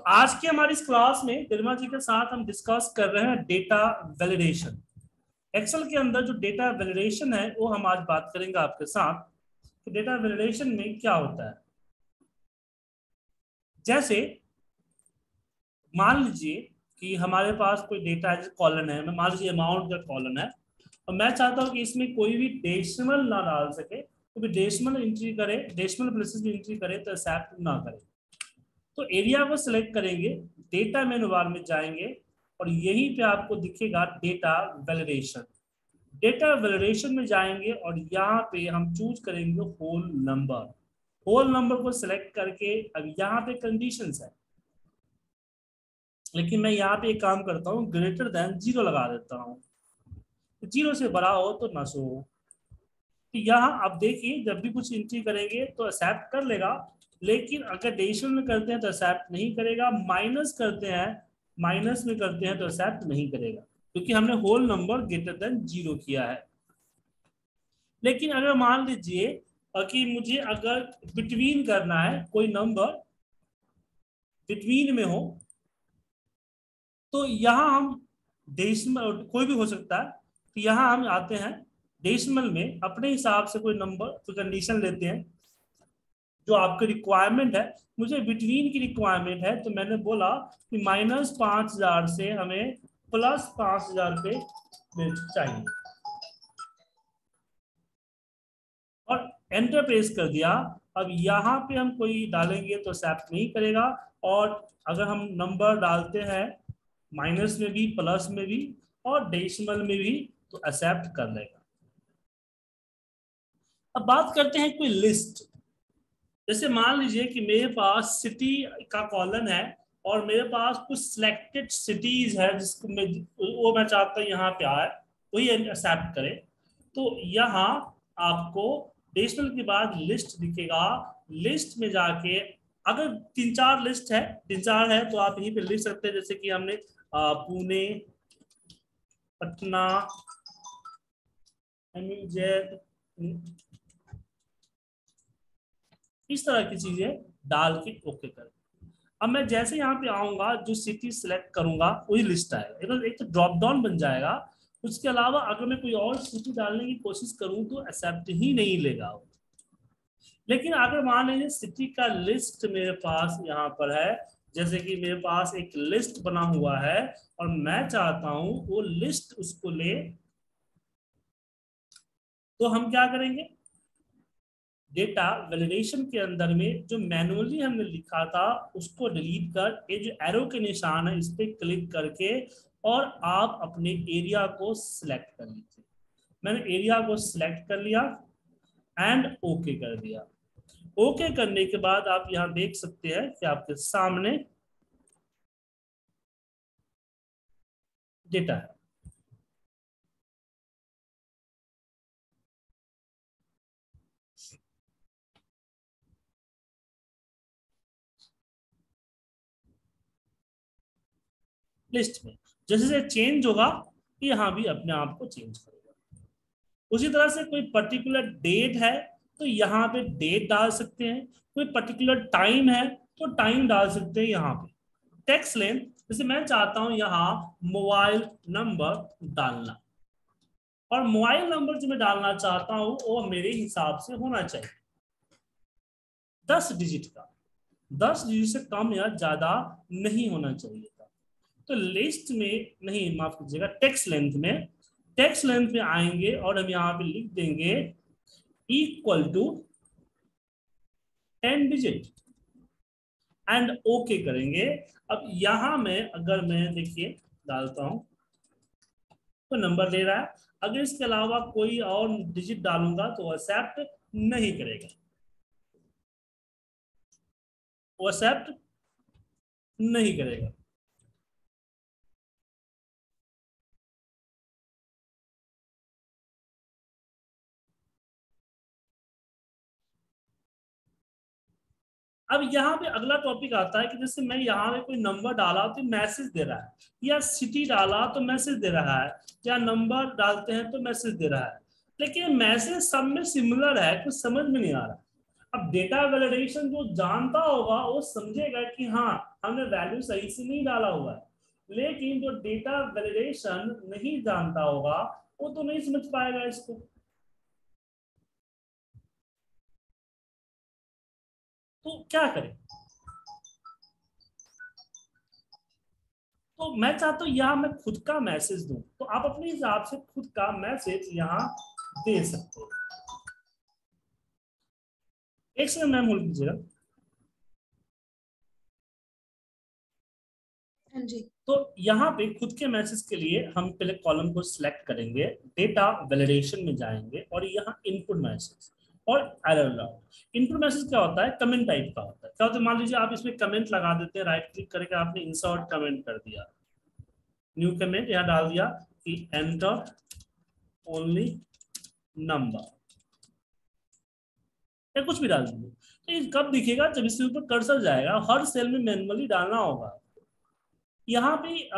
तो आज की हमारी इस क्लास में गरिमा जी के साथ हम डिस्कस कर रहे हैं डेटा वैलिडेशन। एक्सेल के अंदर जो डेटा वैलिडेशन है वो हम आज बात करेंगे आपके साथ कि डेटा वैलिडेशन में क्या होता है। जैसे मान लीजिए कि हमारे पास कोई डेटा कॉलम है, मान लीजिए अमाउंट का कॉलम है और मैं चाहता हूं कि इसमें कोई भी डेसिमल ना डाल सके, कोई भी डेसिमल एंट्री करे, डेसिमल प्लेसेस में एंट्री करे तो एक्सेप्ट ना करे। तो एरिया को सिलेक्ट करेंगे, डेटा मेनू बार में जाएंगे और यहीं पे आपको दिखेगा डेटा वैलिडेशन। डेटा वैलिडेशन में जाएंगे और यहाँ पे हम चूज करेंगे होल नंबर। होल नंबर को सिलेक्ट करके अब यहाँ पे कंडीशंस है, लेकिन मैं यहाँ पे एक काम करता हूँ, ग्रेटर देन 0 लगा देता हूँ। 0 से बड़ा हो तो ना सो हो। तो यहाँ आप देखिए जब भी कुछ एंट्री करेंगे तो एक्सेप्ट कर लेगा, लेकिन अगर डेसिमल करते हैं तो एक्सेप्ट नहीं करेगा, माइनस करते हैं, माइनस में करते हैं तो एक्सेप्ट नहीं करेगा क्योंकि हमने होल नंबर ग्रेटर देन 0 किया है। लेकिन अगर मान लीजिए कि मुझे अगर बिटवीन करना है, कोई नंबर बिटवीन में हो तो यहाँ हम डेसिमल कोई भी हो सकता है, तो यहाँ हम आते हैं डेसिमल में, अपने हिसाब से कोई नंबर तो कंडीशन लेते हैं जो आपकी रिक्वायरमेंट है। मुझे बिटवीन की रिक्वायरमेंट है तो मैंने बोला कि -5000 से हमें +5000 पे चाहिए और एंटर प्रेस कर दिया। अब यहाँ पे हम कोई डालेंगे तो एक्सेप्ट नहीं करेगा, और अगर हम नंबर डालते हैं माइनस में भी, प्लस में भी और डेसिमल में भी तो एक्सेप्ट कर लेगा। अब बात करते हैं कोई लिस्ट। जैसे मान लीजिए कि मेरे पास सिटी का कॉलम है और मेरे पास कुछ सिलेक्टेड सिटीज है जिसको मैं चाहता हूँ यहाँ पे आए, वही एक्सेप्ट करे। तो यहाँ आपको डेसिमल के बाद लिस्ट दिखेगा। लिस्ट में जाके अगर 3-4 लिस्ट है, 3-4 है तो आप यहीं पे लिख सकते हैं। जैसे कि हमने पुणे, पटना, इस तरह की चीजें डाल के ओके कर। अब मैं जैसे यहाँ पे आऊंगा जो सिटी सिलेक्ट करूंगा वही लिस्ट आएगा, एक तो ड्रॉप डाउन बन जाएगा। उसके अलावा अगर मैं कोई और सिटी डालने की कोशिश करूं तो एक्सेप्ट ही नहीं लेगा। लेकिन अगर मान लीजिए सिटी का लिस्ट मेरे पास यहाँ पर है, जैसे कि मेरे पास एक लिस्ट बना हुआ है और मैं चाहता हूं वो लिस्ट उसको ले, तो हम क्या करेंगे डेटा वैलिडेशन के अंदर में जो मैनुअली हमने लिखा था उसको डिलीट कर, ये जो एरो के निशान है इस पर क्लिक करके और आप अपने एरिया को सिलेक्ट कर लीजिए। मैंने एरिया को सिलेक्ट कर लिया एंड ओके कर दिया। ओके करने के बाद आप यहां देख सकते हैं कि आपके सामने डेटा है। लिस्ट में जैसे जैसे चेंज होगा यहां भी अपने आप को चेंज करेगा। उसी तरह से कोई पर्टिकुलर डेट है तो यहाँ पे डेट डाल सकते हैं, कोई पर्टिकुलर टाइम है तो टाइम डाल सकते हैं। यहाँ पे टेक्स्ट लेंथ, जैसे मैं चाहता हूं यहाँ मोबाइल नंबर डालना, और मोबाइल नंबर जो मैं डालना चाहता हूँ वो मेरे हिसाब से होना चाहिए 10 डिजिट का, 10 डिजिट से कम या ज्यादा नहीं होना चाहिए। तो लिस्ट में नहीं, माफ कीजिएगा टेक्स्ट लेंथ में, टेक्स्ट लेंथ में आएंगे और हम यहाँ पे लिख देंगे = 10 डिजिट एंड ओके करेंगे। अब यहाँ में अगर मैं देखिए डालता हूं तो नंबर ले रहा है, अगर इसके अलावा कोई और डिजिट डालूंगा तो एक्सेप्ट नहीं करेगा, एक्सेप्ट नहीं करेगा। अब यहाँ पे अगला टॉपिक आता है कि जैसे मैं यहाँ पे कोई नंबर डाला तो मैसेज दे रहा है, या सिटी डाला तो मैसेज दे रहा है, या नंबर डालते हैं तो मैसेज दे रहा है, लेकिन मैसेज सब में सिमिलर है, कुछ समझ में नहीं आ रहा। अब डेटा वैलिडेशन जो जानता होगा वो समझेगा कि हाँ हमने वैल्यू सही से नहीं डाला हुआ है, लेकिन जो डेटा वैलिडेशन नहीं जानता होगा वो तो नहीं समझ पाएगा इसको। तो क्या करें? तो मैं चाहता हूं यहां मैं खुद का मैसेज दूं, तो आप अपने हिसाब से खुद का मैसेज यहां दे सकते हो। एक सेकंड मैम होल्ड कीजिएगा। हां जी, तो यहाँ पे खुद के मैसेज के लिए हम पहले कॉलम को सिलेक्ट करेंगे, डेटा वैलिडेशन में जाएंगे और यहाँ इनपुट मैसेज और एरर लॉग। इनपुट मैसेज क्या होता है? कमेंट टाइप का होता है। क्या होता है? मान लीजिए आप इसमें कमेंट लगा देते हैं, राइट क्लिक करके आपने इंसर्ट कमेंट कर दिया, न्यू कमेंट यहाँ डाल दिया कि एंटर ओनली नंबर, कुछ भी डाल दीजिए। तो कब दिखेगा? जब इसके ऊपर कर्सर जाएगा। हर सेल में मैनुअली डालना होगा। यहाँ पे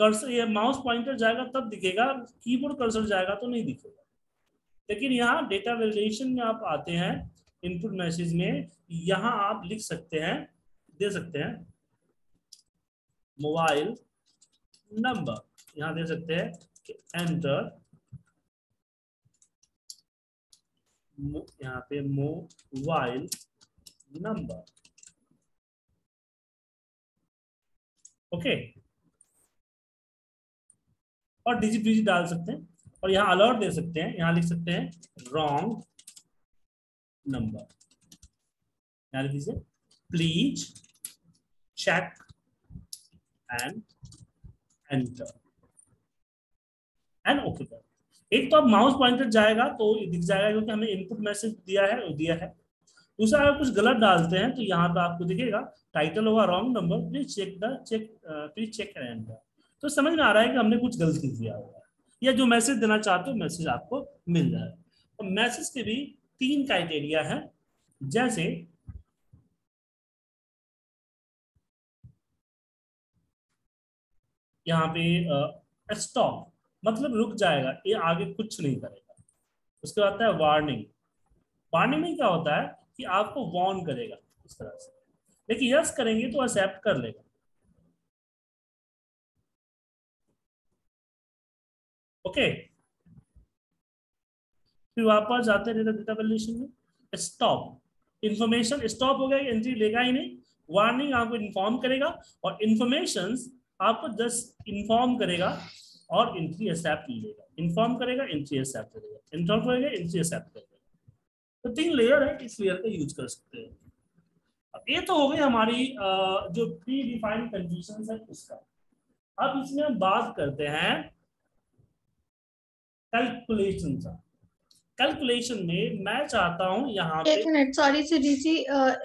कर्सर ये माउस पॉइंटर जाएगा तब दिखेगा, कीबोर्ड कर्सर जाएगा तो नहीं दिखेगा। लेकिन यहाँ डेटा वैलिडेशन में आप आते हैं, इनपुट मैसेज में यहाँ आप लिख सकते हैं, दे सकते हैं मोबाइल नंबर, यहाँ दे सकते हैं कि एंटर, यहाँ पे मोबाइल नंबर। ओके, और डिजिट डिजिट डाल सकते हैं और यहाँ अलर्ट दे सकते हैं। यहाँ लिख सकते हैं रॉन्ग नंबर, यहाँ लिख दीजिए please check and enter and okay. एक तो आप माउस पॉइंटर जाएगा तो दिख जाएगा क्योंकि हमें इनपुट मैसेज दिया है, वो दिया है। दूसरा अगर कुछ गलत डालते हैं तो यहाँ पे आपको दिखेगा टाइटल होगा wrong number, please check the check and enter. तो समझ में आ रहा है कि हमने कुछ गलती किया हुआ है, या जो मैसेज देना चाहते हो मैसेज आपको मिल जाएगा। और मैसेज के भी 3 क्राइटेरिया है, जैसे यहाँ पे स्टॉप मतलब रुक जाएगा, ये आगे कुछ नहीं करेगा। उसके बाद आता है वार्निंग। वार्निंग में क्या होता है कि आपको वार्न करेगा इस तरह से, लेकिन यस करेंगे तो एक्सेप्ट कर लेगा। ओके, फिर वापस जाते हैं डेटा वैलिडेशन में। स्टॉप इंफॉर्मेशन, स्टॉप हो गया एंट्री लेगा ही नहीं। वार्निंग आपको इन्फॉर्म करेगा और इंफॉर्मेशन आपको जस्ट इन्फॉर्म करेगा और एंट्री एक्सेप्ट लेगा। इन्फॉर्म करेगा, एंट्री एक्सेप्ट करेगा, इन्फॉर्म करेगा, एंट्री एक्सेप्ट करेगा। तो 3 लेयर है, इस लेयर का यूज कर सकते हैं। अब ये तो हो गई हमारी जो प्री डिफाइंड कंडीशंस है उसका। अब इसमें हम बात करते हैं कैलकुलेशन का। कैलकुलेशन में मैं चाहता हूँ यहाँ पे, एक मिनट सॉरी सुधीर जी,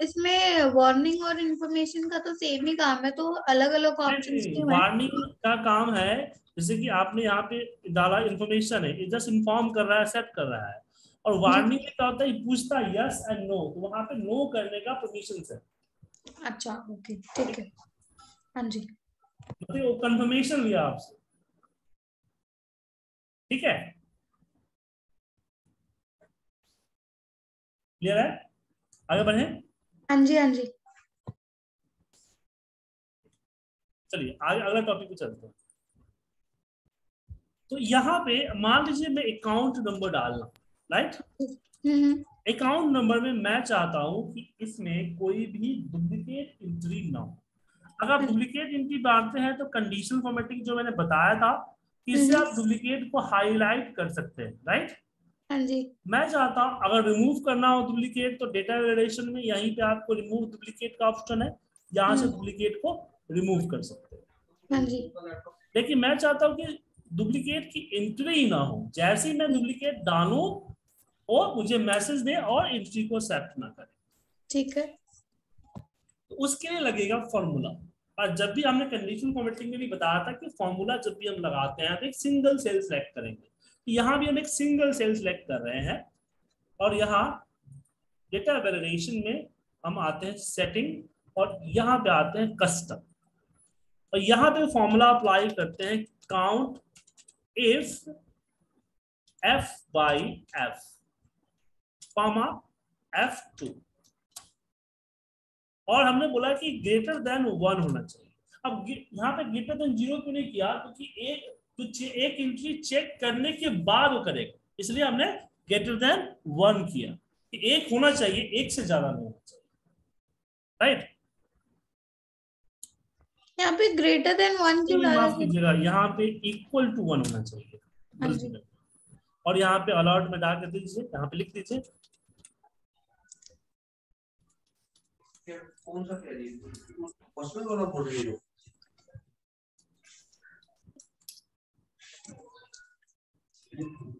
इसमें वार्निंग और इन्फॉर्मेशन का तो सेम ही काम है, तो अलग अलग ऑप्शंस क्यों हैं? वार्निंग का काम है जैसे कि आपने यहाँ पे डाला इन्फॉर्मेशन है, जस्ट इन्फॉर्म कर रहा है, एक्सेप्ट कर रहा है। और वार्निंग में क्या होता है, पूछता है यस एंड नो, तो वहाँ पे नो करने का परमिशन है। अच्छा ओके ठीक है, हाँ जी, मतलब वो कंफर्मेशन लिया आपसे। ठीक है, क्लियर है? आगे बढ़े। हाँ जी, हाँ जी, चलिए आगे अगला टॉपिक पे चलते हैं। तो यहाँ पे मान लीजिए मैं अकाउंट नंबर डालना, राइट? अकाउंट नंबर में मैं चाहता हूँ कि इसमें कोई भी डुप्लीकेट एंट्री ना हो। अगर डुप्लीकेट एंट्री डालते हैं तो कंडीशनल फॉर्मेटिंग जो मैंने बताया था, इससे आप डुप्लीकेट को हाईलाइट कर सकते हैं, राइट? हाँ जी। मैं चाहता हूँ अगर रिमूव करना हो डुप्लीकेट, तो डेटा वैलिडेशन में यहीं पे आपको रिमूव डुप्लीकेट का ऑप्शन है, यहाँ से डुप्लीकेट को रिमूव कर सकते हैं। हाँ जी। लेकिन मैं चाहता हूँ कि डुप्लीकेट की एंट्री ना हो, जैसे मैं डुप्लीकेट डालू और मुझे मैसेज दे और एंट्री को एक्सेप्ट ना करे। ठीक है, तो उसके लिए लगेगा फॉर्मूला। और जब भी हमने कंडीशनल फॉर्मेटिंग में भी बताया था कि फॉर्मूला जब भी हम लगाते हैं तो एक सिंगल सेल सिलेक्ट करेंगे। यहाँ भी हम एक सिंगल सेल सिलेक्ट कर रहे हैं और यहाँ डेटा वैलिडेशन में हम आते हैं सेटिंग और यहाँ पे आते हैं कस्टम, और यहाँ पे फॉर्मूला अप्लाई करते हैं count if f by f, comma F2 और हमने बोला कि ग्रेटर देन 1 होना चाहिए। अब यहाँ पे ग्रेटर देन 0 क्यों नहीं किया? क्योंकि एक एंट्री चेक करने के बाद वो करेगा, इसलिए हमने ग्रेटर देन 1 किया कि एक होना चाहिए, एक से ज्यादा नहीं होना चाहिए। राइट, यहाँ पे ग्रेटर देन 1 क्यों डाला? माफ कीजिएगा, यहाँ पे इक्वल टू 1 होना चाहिए और यहाँ पे अलॉट में डाल दीजिए, यहाँ पे लिख दीजिए। कौन सा क्या जी पॉसिबल वाला बोल रही हो?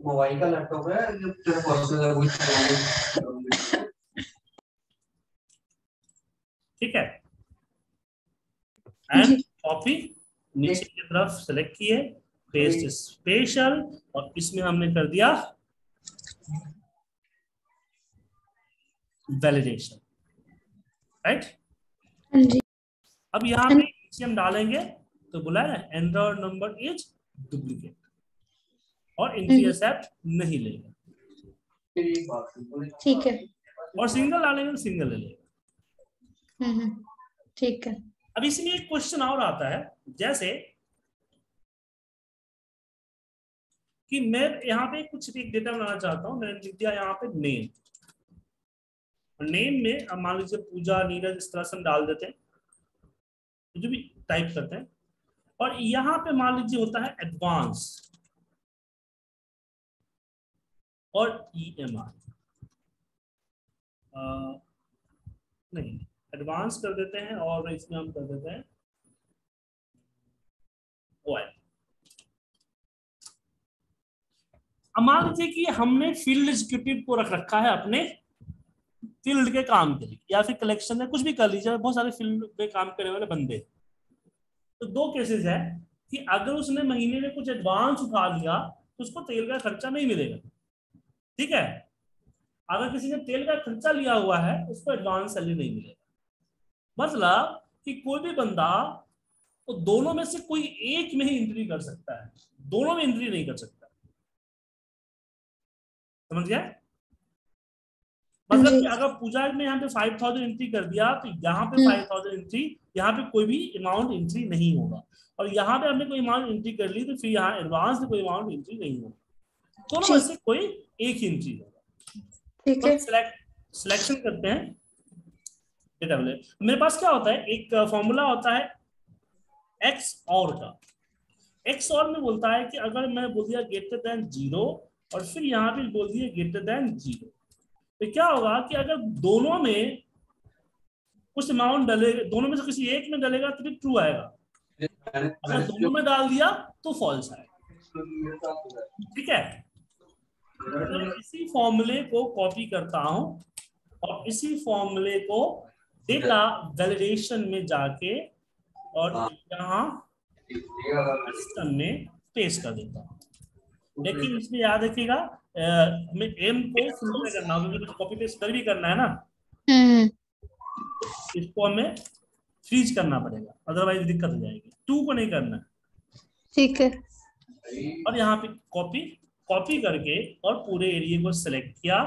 मोबाइल का लैपटॉप है जो तेरा पर्सनल है, ठीक है। एंड कॉपी नीचे की तरफ सेलेक्ट किए, पेस्ट स्पेशल और इसमें हमने कर दिया वैलिडेशन। राइट, अब यहाँ पे हम डालेंगे तो बोला है एंटर नंबर इज डुप्लीकेट और एंट्री एक्सेप्ट नहीं लेगा, ठीक है। और सिंगल डालेंगे तो सिंगल ले लेगा, ठीक है। अब इसमें एक क्वेश्चन और आता है जैसे कि मैं यहाँ पे कुछ भी डेटा बनाना चाहता हूँ, मैंने लिख दिया यहाँ पे नेम, और नेम में अब मान लीजिए पूजा, नीरज, इस तरह से हम डाल देते हैं जो भी टाइप करते हैं। और यहाँ पे मान लीजिए होता है एडवांस और EMR, नहीं एडवांस कर देते हैं और इसमें हम कर देते हैं OI। मान लीजिए कि हमने फील्ड एग्जीक्यूटिव को रख रखा है अपने फील्ड के काम के लिए या फिर कलेक्शन में कुछ भी कर लीजिए, बहुत सारे फील्ड पे काम करने वाले बंदे। तो दो केसेस है कि अगर उसने महीने में कुछ एडवांस उठा लिया तो उसको तेल का खर्चा नहीं मिलेगा, ठीक है। अगर किसी ने तेल का खर्चा लिया हुआ है उसको एडवांस सैलरी नहीं मिलेगा। मतलब कि कोई भी बंदा तो दोनों में से कोई एक में ही एंट्री कर सकता है, दोनों में एंट्री नहीं कर सकता, समझ गया? मतलब कि अगर पूजा में यहाँ पे 5000 एंट्री कर दिया तो यहाँ पे 5000 एंट्री, यहाँ पे कोई भी अमाउंट एंट्री नहीं होगा। और यहाँ पे हमने कोई अमाउंट एंट्री कर ली तो फिर यहाँ एडवांस में कोई अमाउंट एंट्री नहीं होगा, दोनों में से कोई एक ही एंट्री होगा, ठीक है। सिलेक्शन करते हैं डेटा वाले। मेरे पास क्या होता है, एक फॉर्मूला होता है एक्स और का। एक्स और में बोलता है कि अगर मैं बोल दिया ग्रेटर देन 0 और फिर यहाँ पे बोल दिए ग्रेटर देन 0 तो क्या होगा कि अगर दोनों में कुछ अमाउंट डलेगा, दोनों में से किसी एक में डलेगा तो ट्रू आएगा, अगर दोनों में डाल दिया तो फॉल्स आएगा, ठीक है। तो इसी फॉर्मूले को कॉपी करता हूं और इसी फॉर्मूले को डेटा वैलिडेशन में जाके और यहाँ सिस्टम में पेस्ट कर देता हूँ। लेकिन इसमें याद रखिएगा हमें एम को सिंपल करना होगा क्योंकि कॉपी पेस्ट कर भी करना है ना, इसको हमें फ्रीज करना पड़ेगा अदरवाइज दिक्कत हो जाएगी। 2 को नहीं करना, ठीक है। और यहाँ पे कॉपी करके और पूरे एरिया को सिलेक्ट किया,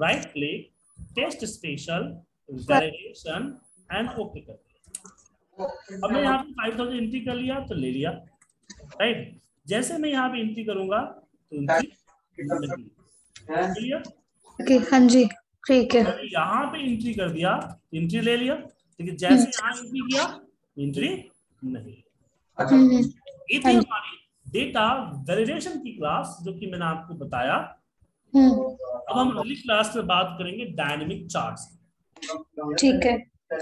right click, test special validation and okay कर दिया। अब मैं यहाँ पे 5000 एंट्री कर लिया तो ले लिया, राइट। जैसे मैं यहाँ पे एंट्री करूंगा तो हाँ जी ठीक है, यहाँ पे एंट्री कर दिया, एंट्री ले लिया, ठीक है। जैसे यहाँ एंट्री किया एंट्री नहीं। ये थी हमारी डेटा वैलिडेशन की क्लास जो कि मैंने आपको बताया। अब हम अगली क्लास में बात करेंगे डायनेमिक चार्ट्स, ठीक है।